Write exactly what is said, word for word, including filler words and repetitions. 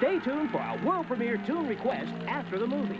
Stay tuned for our world premiere tune request after the movie.